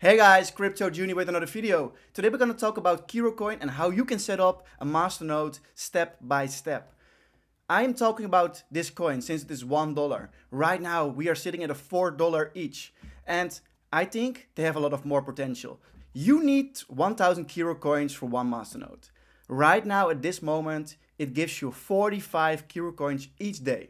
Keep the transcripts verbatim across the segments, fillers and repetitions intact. Hey guys, Crypto June with another video. Today we're going to talk about KiiRO Coin and how you can set up a masternode step by step. I am talking about this coin since it is one dollar. Right now we are sitting at a four dollars each. And I think they have a lot of more potential. You need one thousand KiiRO Coins for one masternode. Right now at this moment it gives you forty-five KiiRO Coins each day.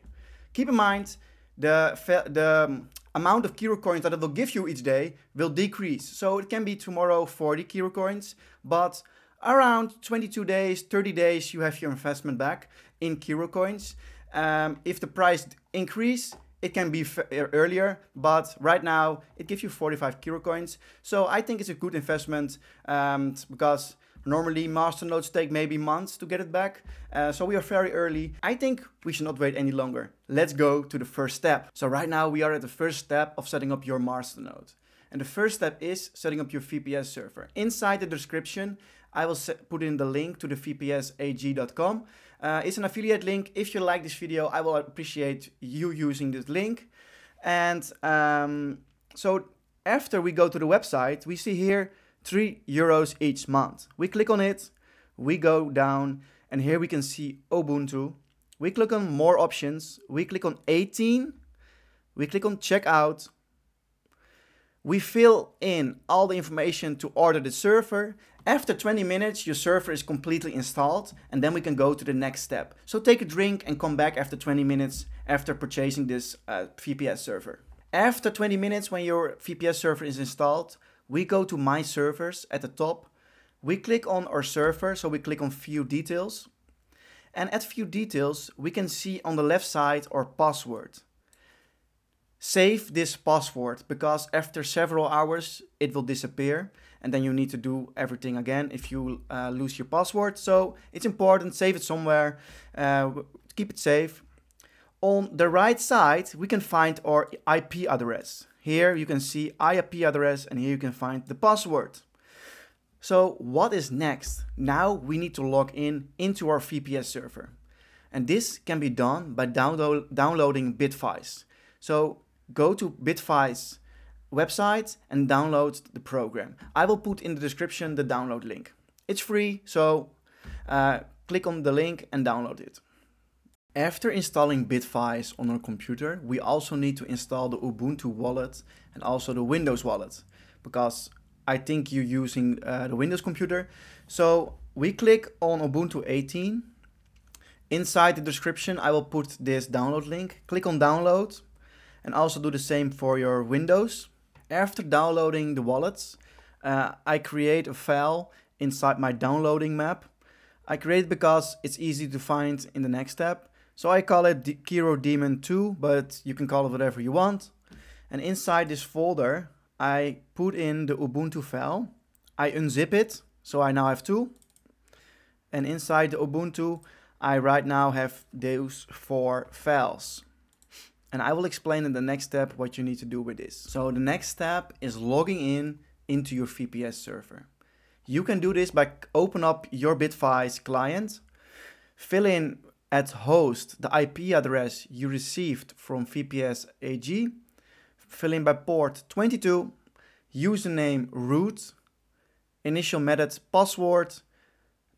Keep in mind the... the amount of KiiRO Coins that it will give you each day will decrease. So it can be tomorrow forty KiiRO Coins, but around twenty-two days, thirty days, you have your investment back in KiiRO Coins. Um, if the price increase, it can be f earlier, but right now it gives you forty-five KiiRO Coins. So I think it's a good investment um, because normally masternodes take maybe months to get it back. Uh, so we are very early. I think we should not wait any longer. Let's go to the first step. So right now we are at the first step of setting up your masternode. And the first step is setting up your V P S server. Inside the description, I will put in the link to the V P S A G dot com. Uh, it's an affiliate link. If you like this video, I will appreciate you using this link. And um, so after we go to the website, we see here three euros each month. We click on it, we go down, and here we can see Ubuntu. We click on more options, we click on eighteen, we click on checkout. We fill in all the information to order the server. After twenty minutes, your server is completely installed, and then we can go to the next step. So take a drink and come back after twenty minutes after purchasing this uh, V P S server. After twenty minutes, when your V P S server is installed, we go to My Servers at the top. We click on our server, so we click on View Details. And at View Details, we can see on the left side our password. Save this password, because after several hours, it will disappear. And then you need to do everything again if you uh, lose your password. So it's important, save it somewhere, uh, keep it safe. On the right side, we can find our I P address. Here you can see I P address, and here you can find the password. So what is next? Now we need to log in into our V P S server. And this can be done by download, downloading Bitvise. So go to Bitvise website and download the program. I will put in the description the download link. It's free, so uh, click on the link and download it. After installing Bitvise on our computer, we also need to install the Ubuntu wallet and also the Windows wallet, because I think you're using uh, the Windows computer. So we click on Ubuntu eighteen. Inside the description, I will put this download link. Click on download, and also do the same for your Windows. After downloading the wallets, uh, I create a file inside my downloading map. I create it because it's easy to find in the next step. So I call it KiiRO Daemon two, but you can call it whatever you want. And inside this folder, I put in the Ubuntu file. I unzip it, so I now have two. And inside the Ubuntu, I right now have those four files. And I will explain in the next step what you need to do with this. So the next step is logging in into your V P S server. You can do this by open up your Bitvise client, fill in at host the I P address you received from V P S A G, fill in by port twenty-two, username root, initial method password,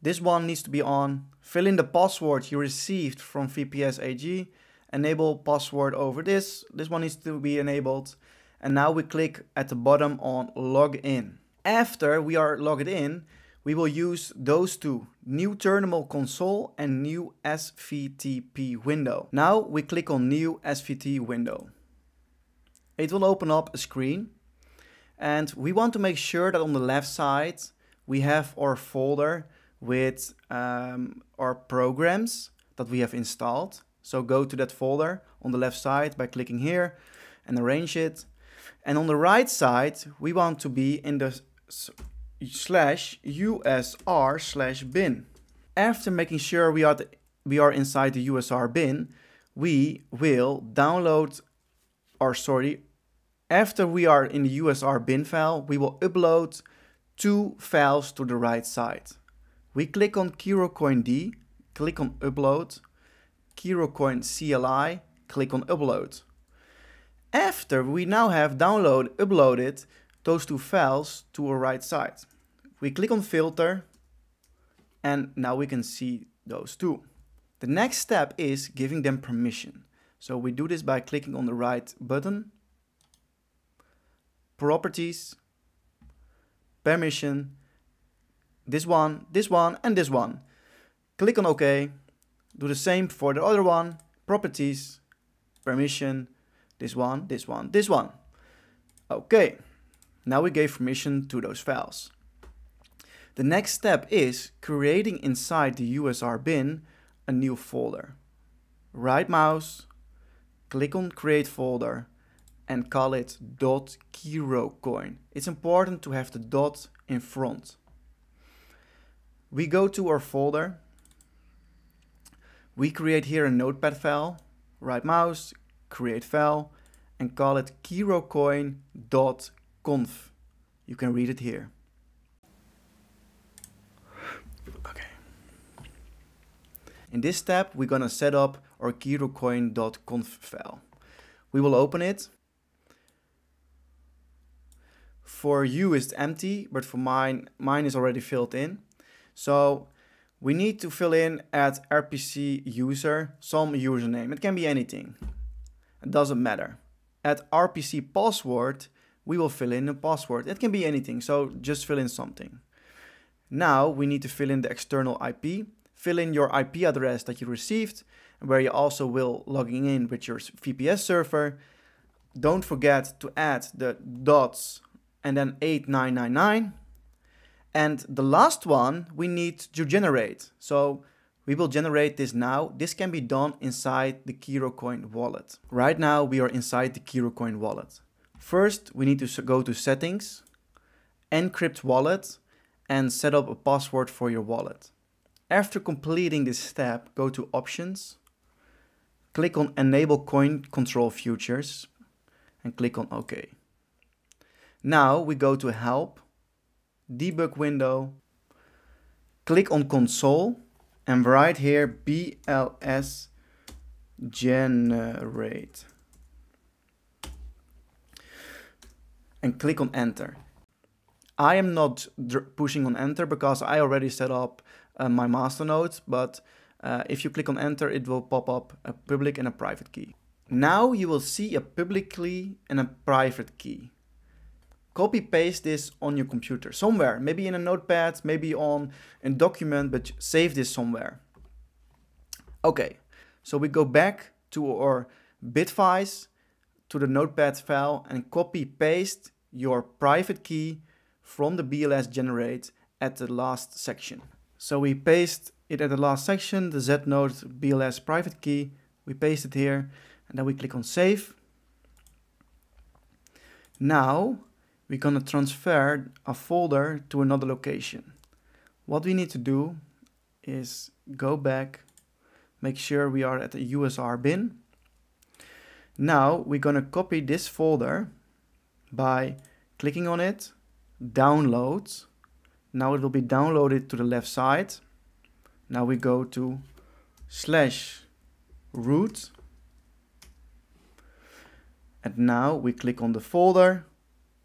this one needs to be on, fill in the password you received from V P S A G, enable password over this, this one needs to be enabled, and now we click at the bottom on login. After we are logged in, we will use those two, new terminal console and new S V T P window. Now we click on new S V T window. It will open up a screen, and we want to make sure that on the left side we have our folder with um, our programs that we have installed. So go to that folder on the left side by clicking here and arrange it. And on the right side, we want to be in the slash U S R slash bin. After making sure we are, the, we are inside the U S R bin, we will download, or sorry, after we are in the U S R bin file, we will upload two files to the right side. We click on KiiroCoin D, click on upload, KiiroCoin C L I, click on upload. After we now have download, uploaded those two files to our right side. We click on filter and now we can see those two. The next step is giving them permission. So we do this by clicking on the right button, properties, permission, this one, this one, and this one. Click on OK, do the same for the other one, properties, permission, this one, this one, this one. Okay, now we gave permission to those files. The next step is creating inside the U S R bin a new folder. Right mouse, click on create folder and call it .KiiroCoin. It's important to have the dot in front. We go to our folder. We create here a notepad file, right mouse, create file and call it KiiroCoin.conf. You can read it here. Okay. In this step, we're gonna set up our KiiroCoin.conf file. We will open it. For you it's empty, but for mine, mine is already filled in. So we need to fill in at R P C user, some username. It can be anything. It doesn't matter. At R P C password, we will fill in a password. It can be anything, so just fill in something. Now we need to fill in the external I P. Fill in your I P address that you received, where you also will logging in with your V P S server. Don't forget to add the dots and then eight nine nine nine. And the last one we need to generate. So we will generate this now. This can be done inside the KiiroCoin wallet. Right now we are inside the KiiroCoin wallet. First, we need to go to settings, encrypt wallet, and set up a password for your wallet. After completing this step, go to options, click on enable coin control features and click on OK. Now we go to help, debug window, click on console and write here B L S generate and click on enter. I am not pushing on enter because I already set up Uh, my masternode, but uh, if you click on enter, it will pop up a public and a private key. Now you will see a public key and a private key. Copy paste this on your computer somewhere, maybe in a notepad, maybe on a document, but save this somewhere. Okay, so we go back to our Bitvise, to the notepad file and copy paste your private key from the B L S generate at the last section. So we paste it at the last section, the Znode B L S private key. We paste it here and then we click on save. Now we're gonna transfer a folder to another location. What we need to do is go back, make sure we are at the U S R bin. Now we're gonna copy this folder by clicking on it, downloads. Now it will be downloaded to the left side. Now we go to slash root. And now we click on the folder.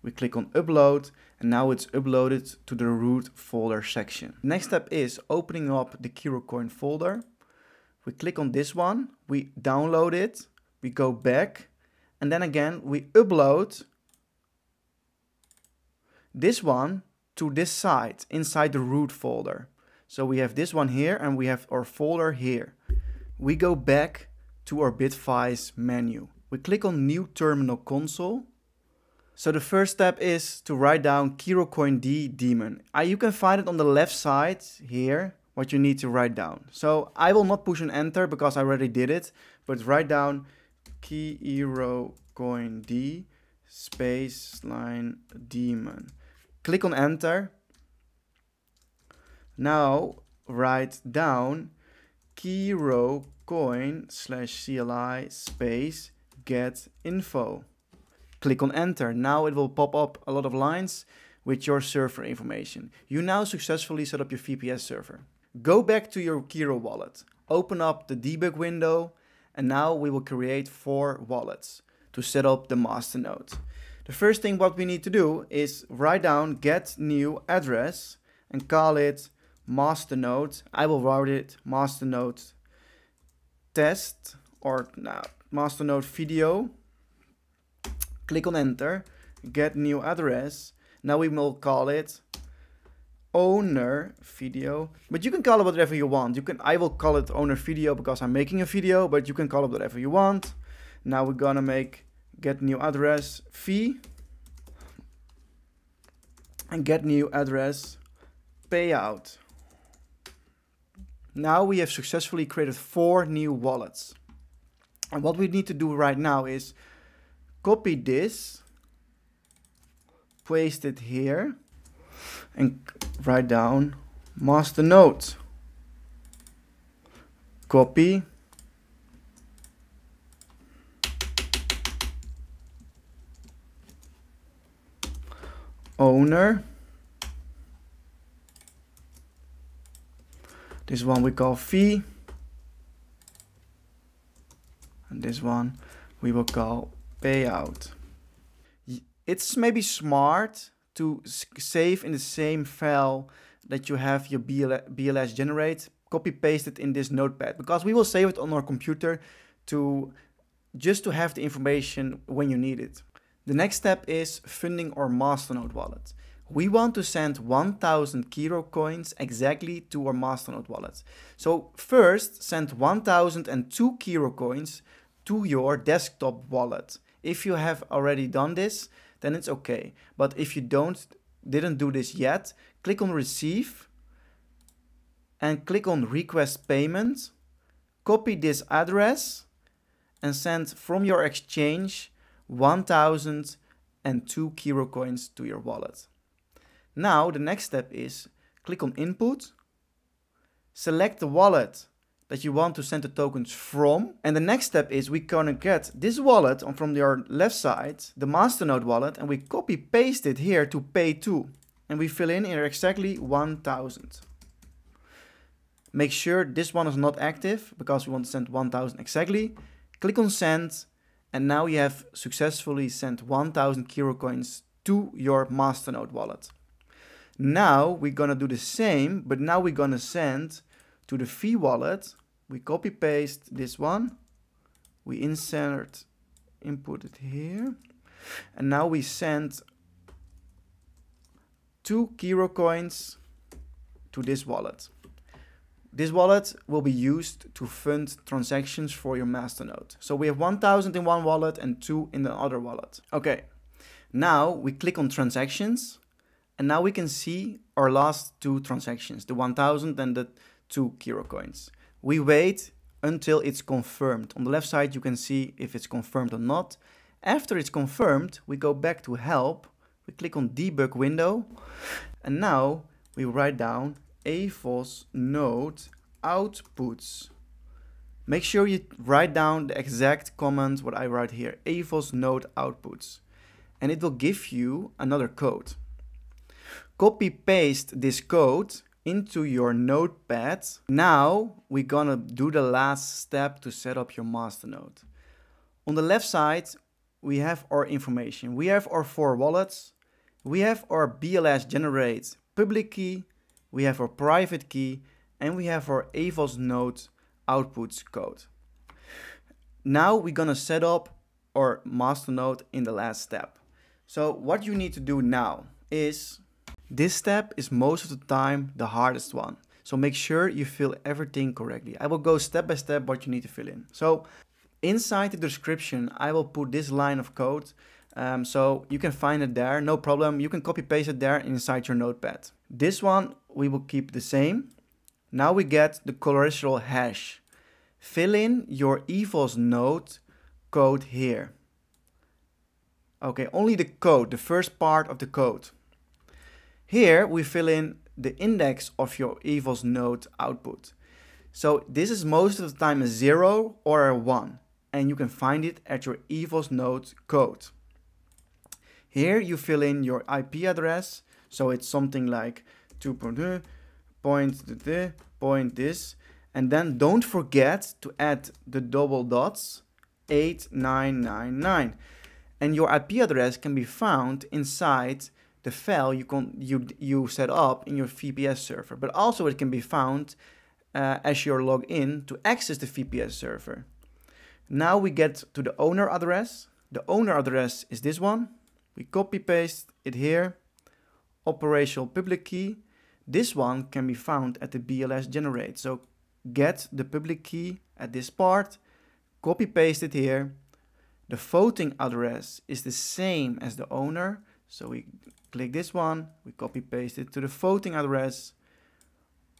We click on upload. And now it's uploaded to the root folder section. Next step is opening up the KiiroCoin folder. We click on this one. We download it. We go back. And then again, we upload this one to this side, inside the root folder. So we have this one here and we have our folder here. We go back to our Bitvise menu. We click on new terminal console. So the first step is to write down KiiroCoin D daemon. Uh, you can find it on the left side here, what you need to write down. So I will not push an enter because I already did it, but write down KiiroCoin D space line daemon. Click on enter. Now write down KiiroCoin slash C L I space get info. Click on enter. Now it will pop up a lot of lines with your server information. You now successfully set up your V P S server. Go back to your Kiiro wallet. Open up the debug window and now we will create four wallets to set up the masternode. The first thing what we need to do is write down get new address and call it masternode. I will write it masternode test or no, masternode video. Click on enter, get new address. Now we will call it owner video, but you can call it whatever you want. You can, I will call it owner video because I'm making a video, but you can call it whatever you want. Now we're gonna make get new address fee and get new address payout. Now we have successfully created four new wallets. And what we need to do right now is copy this, paste it here, and write down masternode. Copy. Owner. This one we call fee. And this one we will call payout. It's maybe smart to save in the same file that you have your B L S generate, copy paste it in this notepad, because we will save it on our computer to just to have the information when you need it. The next step is funding our Masternode wallet. We want to send one thousand KiiRO coins exactly to our Masternode wallet. So first send one thousand two KiiRO coins to your desktop wallet. If you have already done this, then it's okay. But if you don't, didn't do this yet, click on receive and click on request payment, copy this address and send from your exchange one thousand two KiiRO coins to your wallet. Now the next step is click on input, select the wallet that you want to send the tokens from. And the next step is we're gonna get this wallet on from your left side, the Masternode wallet, and we copy paste it here to pay to. And we fill in here exactly one thousand. Make sure this one is not active because we want to send one thousand exactly. Click on send, and now you have successfully sent one thousand KiiRO coins to your Masternode wallet. Now we're gonna do the same, but now we're gonna send to the fee wallet. We copy paste this one, we insert, input it here, and now we send two KiiRO coins to this wallet. This wallet will be used to fund transactions for your Masternode. So we have one thousand in one wallet and two in the other wallet. Okay, now we click on transactions, and now we can see our last two transactions, the one thousand and the two KiiRO coins. We wait until it's confirmed. On the left side you can see if it's confirmed or not. After it's confirmed, we go back to help, we click on debug window, and now we write down evoznode outputs. Make sure you write down the exact command what I write here, evoznode outputs, and it will give you another code. Copy paste this code into your notepad. Now we're gonna do the last step to set up your Masternode. On the left side, we have our information. We have our four wallets. We have our B L S generate public key. We have our private key, and we have our evoznode outputs code. Now we're gonna set up our Masternode in the last step. So what you need to do now is, this step is most of the time the hardest one, so make sure you fill everything correctly. I will go step by step what you need to fill in. So inside the description, I will put this line of code, um, so you can find it there, no problem. You can copy paste it there inside your notepad. This one we will keep the same. Now we get the collateral hash. Fill in your evoznode code here. Okay, only the code, the first part of the code. Here we fill in the index of your evoznode output. So this is most of the time a zero or a one, and you can find it at your evoznode code. Here you fill in your I P address, so it's something like two point zero, point, point this, and then don't forget to add the double dots eight nine nine nine. and your I P address can be found inside the file you, con you, you set up in your V P S server, but also it can be found uh, as you're logged in to access the V P S server. Now we get to the owner address. The owner address is this one. We copy paste it here. Operational public key. This one can be found at the B L S generate. So get the public key at this part, copy paste it here. The voting address is the same as the owner. So we click this one, we copy paste it to the voting address.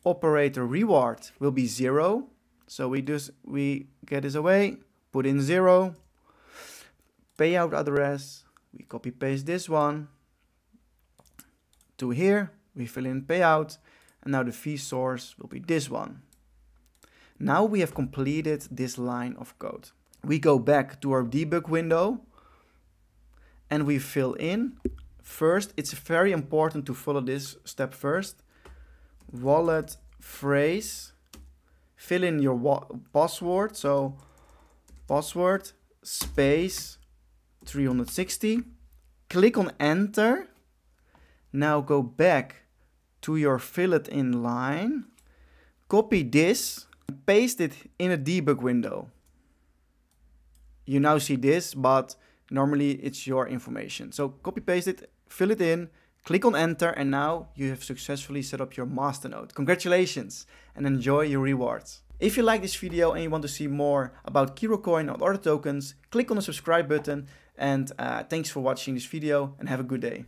Operator reward will be zero. So we just, we get this away, put in zero. Payout address, we copy paste this one to here. We fill in payout, and now the fee source will be this one. Now we have completed this line of code. We go back to our debug window and we fill in. First, it's very important to follow this step first. Wallet phrase, fill in your wa- password. So password space three hundred sixty, click on enter. Now go back to your fill it in line, copy this, and paste it in a debug window. You now see this, but normally it's your information. So copy paste it, fill it in, click on enter, and now you have successfully set up your Masternode. Congratulations and enjoy your rewards. If you like this video and you want to see more about KiiroCoin or other tokens, click on the subscribe button, and uh, thanks for watching this video and have a good day.